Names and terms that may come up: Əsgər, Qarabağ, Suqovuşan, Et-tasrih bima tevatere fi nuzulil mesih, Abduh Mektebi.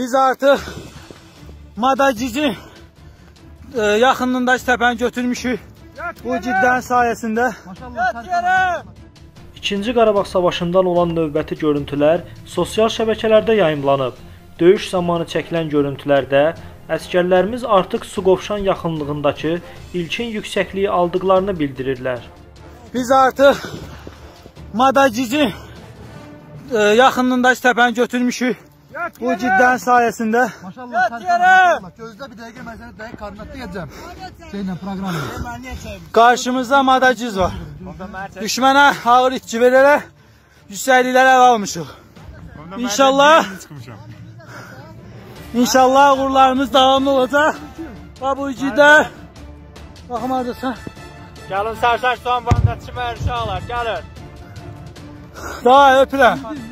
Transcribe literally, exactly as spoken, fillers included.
Biz artıq Madacici e, yaxınındakı təpəni götürmüşük. Bu ciddən sayəsində. İkinci Qarabağ savaşından olan növbəti görüntülər sosial şəbəkələrdə yayımlanıb. Döyüş zamanı çəkilən görüntülərdə əsgərlərimiz artıq Suqovuşan yaxınlığındakı ilkin yüksəkliyi aldıqlarını bildirirlər. Biz artıq Madacici e, yaxınlığındakı təpəni götürmüşük. Bu cidden sayesinde. Maşallah. Gözde bir dakika mesela dayak karnatı yiyeceğim. Seninle programı. Karşımızda Madaciz var. Düşmana ağır itkiverere, yükseliklere almışıq. İnşallah. İnşallah uğurlarımız devamlı olacak. Ve bu cidden. Bakın adresa. Gelin sarsaç soğan bandetçi merşağlar. Gelin. Daha öpürəm.